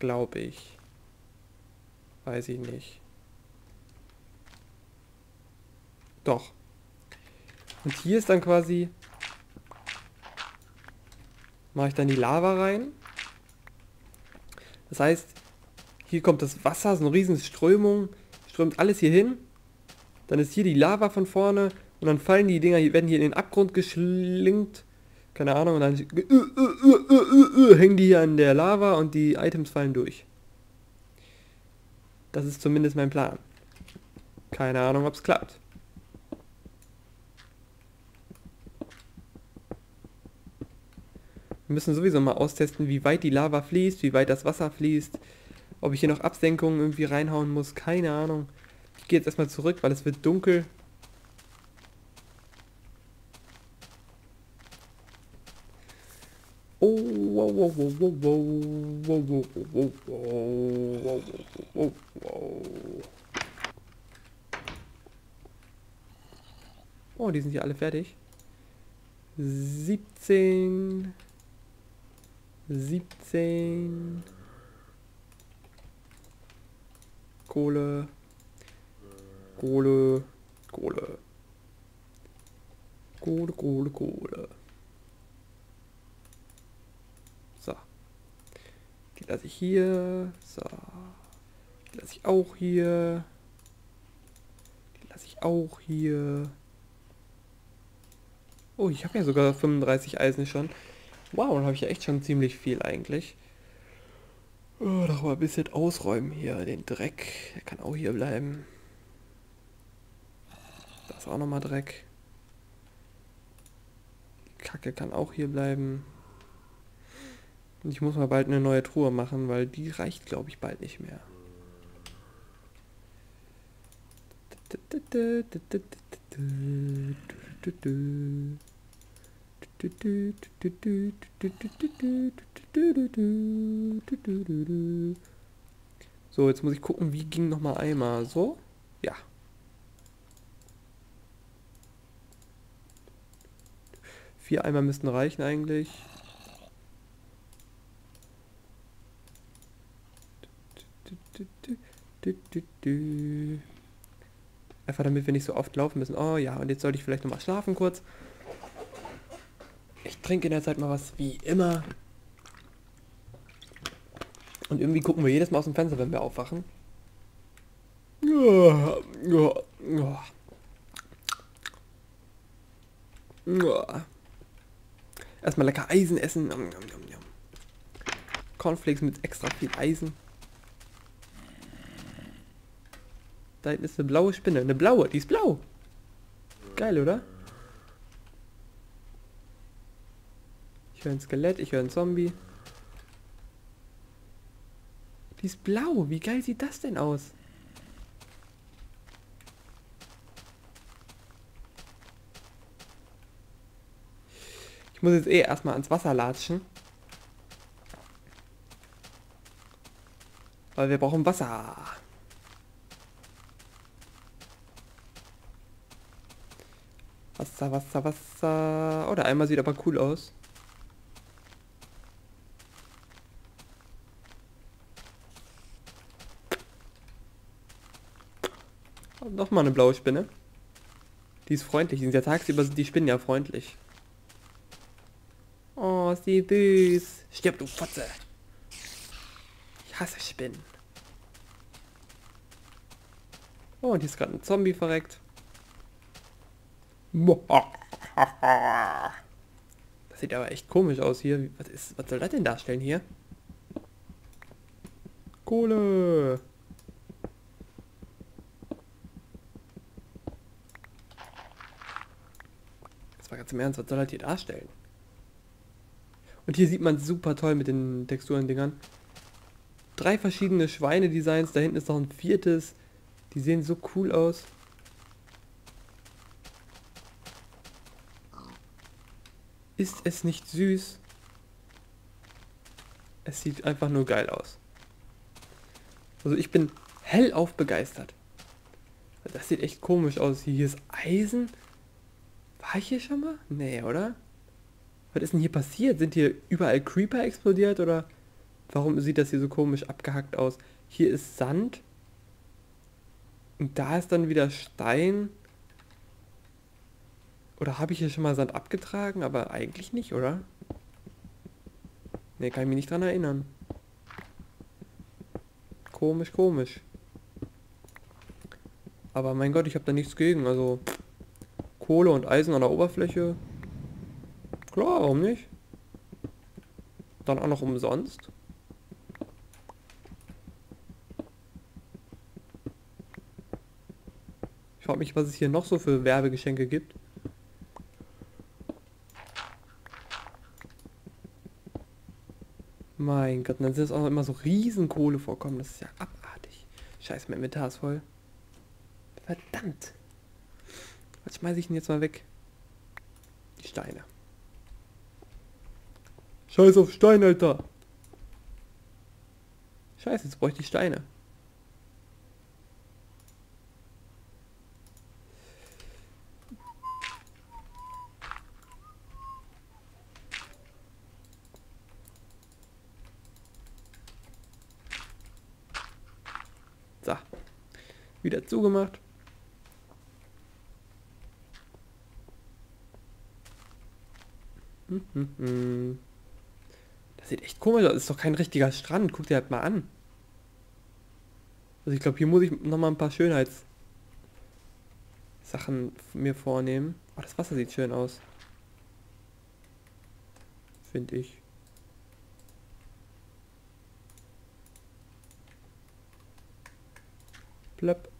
Glaube ich. Weiß ich nicht. Doch. Und hier ist dann quasi... Mache ich dann die Lava rein. Das heißt, hier kommt das Wasser, so eine riesen Strömung, strömt alles hier hin. Dann ist hier die Lava von vorne und dann fallen die Dinger, werden hier in den Abgrund geschlingt. Keine Ahnung, und dann hängen die hier an der Lava und die Items fallen durch. Das ist zumindest mein Plan. Keine Ahnung, ob es klappt. Wir müssen sowieso mal austesten, wie weit die Lava fließt, wie weit das Wasser fließt, ob ich hier noch Absenkungen irgendwie reinhauen muss, keine Ahnung. Ich gehe jetzt erstmal zurück, weil es wird dunkel. Oh, wow, wow, wow, wow, wow, wow, wow, wow, wow, wow. Oh, die sind hier alle fertig. 17 Kohle. So. Die lasse ich hier. So. Die lasse ich auch hier. Die lasse ich auch hier. Oh, ich habe ja sogar 35 Eisen schon. Wow, dann habe ich ja echt schon ziemlich viel eigentlich. Oh, doch mal ein bisschen ausräumen hier, den Dreck. Der kann auch hier bleiben. Das ist auch nochmal Dreck. Die Kacke kann auch hier bleiben. Und ich muss mal bald eine neue Truhe machen, weil die reicht, glaube ich, bald nicht mehr. So, jetzt muss ich gucken, wie ging nochmal einmal. So, ja. Vier Eimer müssten reichen eigentlich. Einfach damit wir nicht so oft laufen müssen. Oh ja, und jetzt sollte ich vielleicht nochmal schlafen kurz. Ich trinke in der Zeit mal was, wie immer. Und irgendwie gucken wir jedes Mal aus dem Fenster, wenn wir aufwachen. Erstmal lecker Eisen essen. Cornflakes mit extra viel Eisen. Da hinten ist eine blaue Spinne. Eine blaue, die ist blau. Geil, oder? Ich höre ein Skelett, ich höre ein Zombie. Die ist blau, wie geil sieht das denn aus? Ich muss jetzt eh erstmal ans Wasser latschen. Weil wir brauchen Wasser. Wasser, Wasser, Wasser. Oh, der Eimer sieht aber cool aus. Nochmal eine blaue Spinne. Die ist freundlich. Die sind ja tagsüber, die Spinnen ja freundlich. Oh, ist die süß. Stirb, du Fotze. Ich hasse Spinnen. Oh, und hier ist gerade ein Zombie verreckt. Das sieht aber echt komisch aus hier. Was soll das denn darstellen hier? Kohle. Ganz im Ernst, was soll das hier darstellen? Und hier sieht man super toll mit den Texturen-Dingern. 3 verschiedene Schweine-Designs, da hinten ist noch ein 4. Die sehen so cool aus. Ist es nicht süß? Es sieht einfach nur geil aus. Also ich bin hellauf begeistert. Das sieht echt komisch aus. Hier ist Eisen. War ich hier schon mal? Nee, oder? Was ist denn hier passiert? Sind hier überall Creeper explodiert oder Warum sieht das hier so komisch abgehackt aus? Hier ist Sand. Und da ist dann wieder Stein. Oder habe ich hier schon mal Sand abgetragen? Aber eigentlich nicht, oder? Ne, kann ich mich nicht dran erinnern. Komisch, komisch. Aber mein Gott, ich habe da nichts gegen. Also Kohle und Eisen an der Oberfläche. Klar, warum nicht? Dann auch noch umsonst. Ich frage mich, was es hier noch so für Werbegeschenke gibt. Mein Gott, dann sind es auch noch immer so Riesenkohlevorkommen. Das ist ja abartig. Scheiße, mein Inventar ist voll. Verdammt. Was schmeiße ich denn jetzt mal weg? Die Steine. Scheiß auf Stein, Alter. Scheiße, jetzt bräuchte ich Steine. So. Wieder zugemacht. Das sieht echt komisch aus. Das ist doch kein richtiger Strand. Guck dir halt mal an. Also ich glaube, hier muss ich nochmal ein paar Schönheitssachen mir vornehmen. Oh, das Wasser sieht schön aus. Finde ich. Plöpp.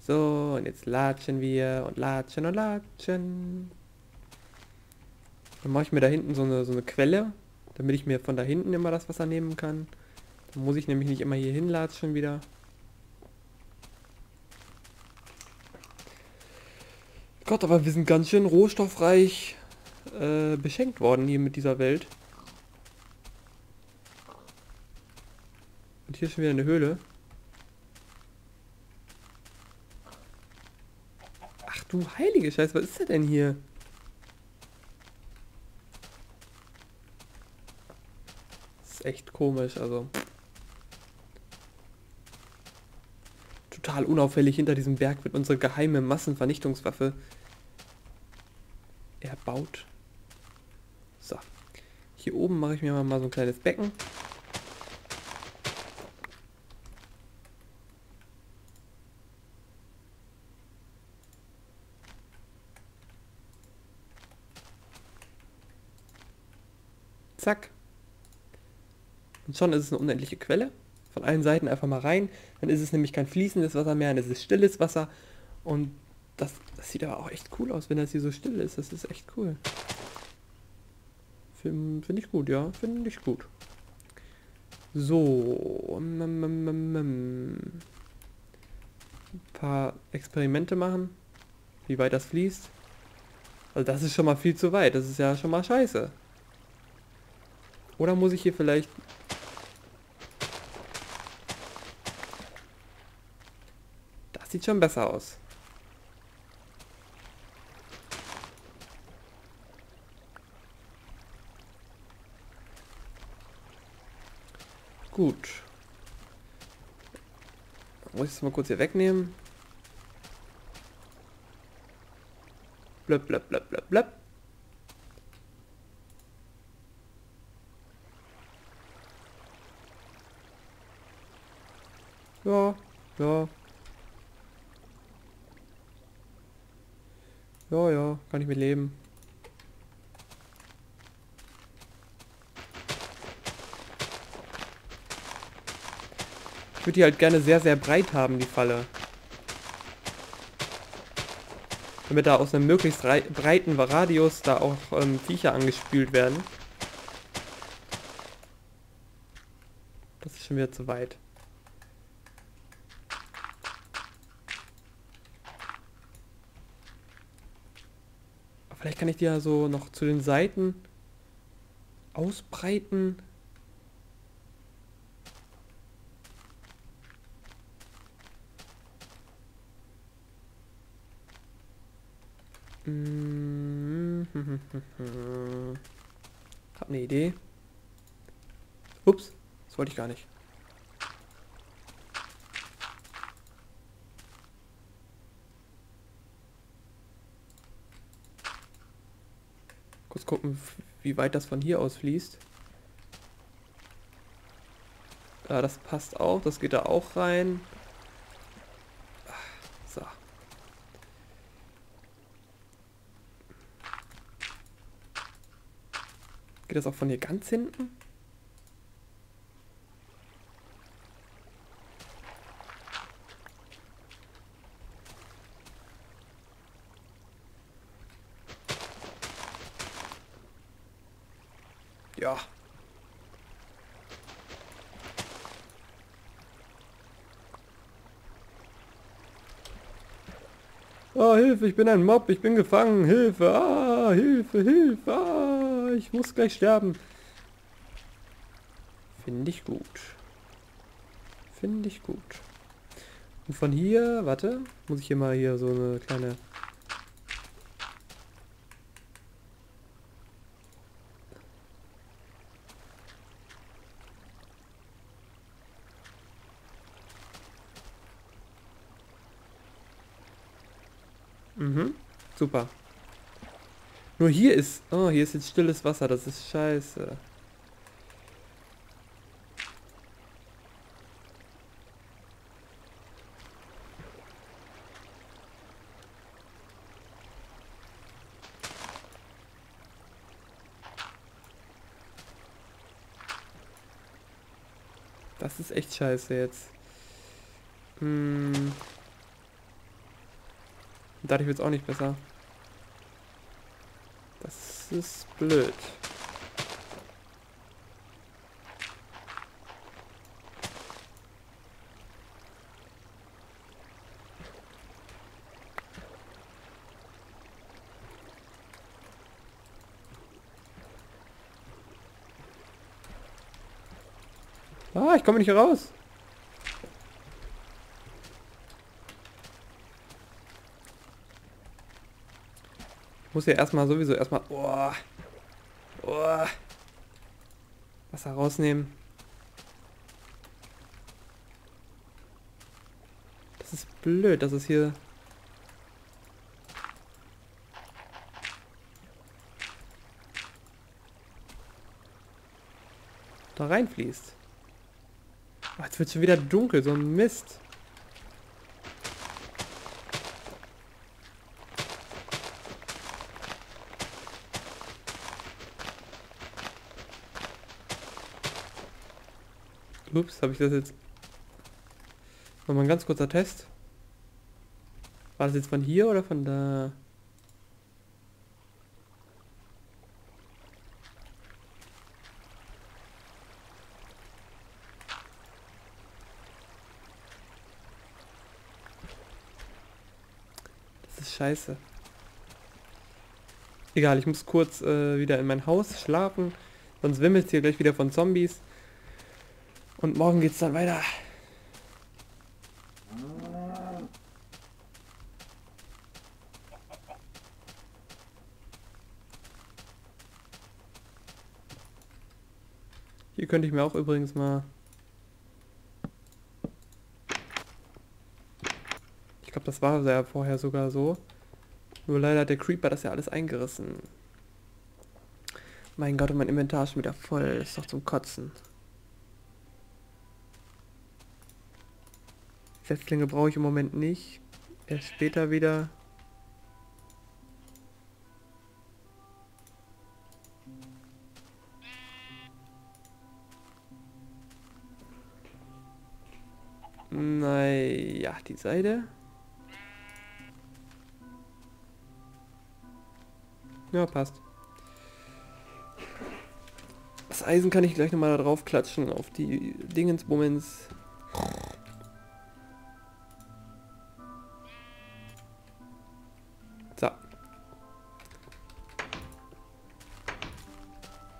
So, und jetzt latschen wir und latschen und latschen. Dann mache ich mir da hinten so eine Quelle, damit ich mir von da hinten immer das Wasser nehmen kann. Dann muss ich nämlich nicht immer hier hinlatschen wieder. Gott, aber wir sind ganz schön rohstoffreich beschenkt worden hier mit dieser Welt. Und hier ist schon wieder eine Höhle. Ach du heilige Scheiße, was ist das denn hier? Echt komisch, also total unauffällig hinter diesem Berg wird unsere geheime Massenvernichtungswaffe erbaut. So, hier oben mache ich mir mal so ein kleines Becken. Zack. Und schon ist es eine unendliche Quelle. Von allen Seiten einfach mal rein. Dann ist es nämlich kein fließendes Wasser mehr, dann ist es stilles Wasser. Und das sieht aber auch echt cool aus, wenn das hier so still ist. Das ist echt cool. Finde ich gut, ja. Finde ich gut. So. Ein paar Experimente machen. Wie weit das fließt. Also das ist schon mal viel zu weit. Das ist ja schon mal scheiße. Oder muss ich hier vielleicht... Das sieht schon besser aus. Gut. Dann muss ich es mal kurz hier wegnehmen. Blöpp, blöpp, blöpp, blöpp, blöpp. Ja, ja. Ja, ja, kann ich mit leben. Ich würde die halt gerne sehr, sehr breit haben, die Falle. Damit da aus einem möglichst breiten Radius da auch Viecher angespült werden. Das ist schon wieder zu weit. Vielleicht kann ich die ja so noch zu den Seiten ausbreiten. Hab eine Idee. Ups, das wollte ich gar nicht. Kurz gucken, wie weit das von hier aus fließt. Ja, das passt auch, das geht da auch rein. So. Geht das auch von hier ganz hinten? Ja. Oh, Hilfe, ich bin ein Mob, ich bin gefangen, Hilfe, ah, Hilfe, Hilfe, ah, ich muss gleich sterben. Finde ich gut. Finde ich gut. Und von hier, warte, muss ich hier mal hier so eine kleine... Mhm, super. Nur hier ist... Oh, hier ist jetzt stilles Wasser, das ist scheiße. Das ist echt scheiße jetzt. Hm... Dadurch wird es auch nicht besser. Das ist blöd. Ah, ich komme nicht raus. Muss ja erstmal sowieso erstmal Wasser rausnehmen. Das ist blöd, dass es hier... da reinfließt. Oh, jetzt wird schon wieder dunkel, so ein Mist. Ups, habe ich das jetzt... Nochmal ein ganz kurzer Test. War das jetzt von hier oder von da? Das ist scheiße. Egal, ich muss kurz wieder in mein Haus schlafen. Sonst wimmelt es hier gleich wieder von Zombies. Und morgen geht's dann weiter. Hier könnte ich mir auch übrigens mal... Ich glaube, das war ja vorher sogar so. Nur leider hat der Creeper das ja alles eingerissen. Mein Gott, und mein Inventar ist schon wieder voll. Das ist doch zum Kotzen. Setzlinge brauche ich im Moment nicht. Erst später wieder. Naja, die Seide. Ja, passt. Das Eisen kann ich gleich nochmal da drauf klatschen, auf die Dingensbummens.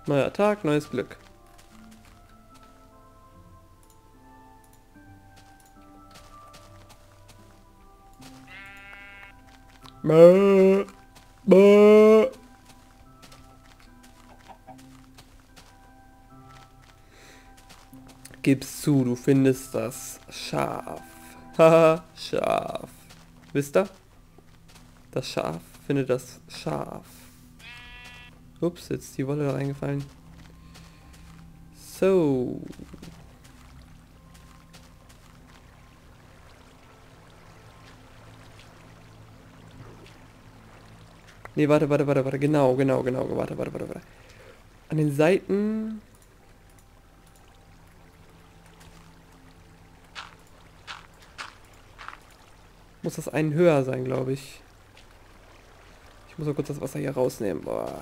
Neuer Tag, neues Glück. Bäh, bäh. Gib's zu, du findest das Schaf. Haha, Schaf. Wisst ihr? Das Schaf findet das Schaf. Ups, jetzt ist die Wolle da reingefallen. So. Ne, warte. Genau. Warte. An den Seiten... muss das einen höher sein, glaube ich. Ich muss mal kurz das Wasser hier rausnehmen. Boah.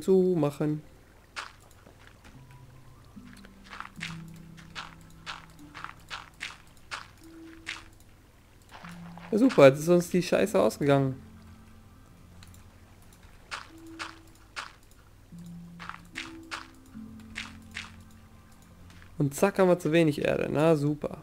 Zumachen. Ja, super, jetzt ist uns die Scheiße ausgegangen. Und zack, haben wir zu wenig Erde. Na super.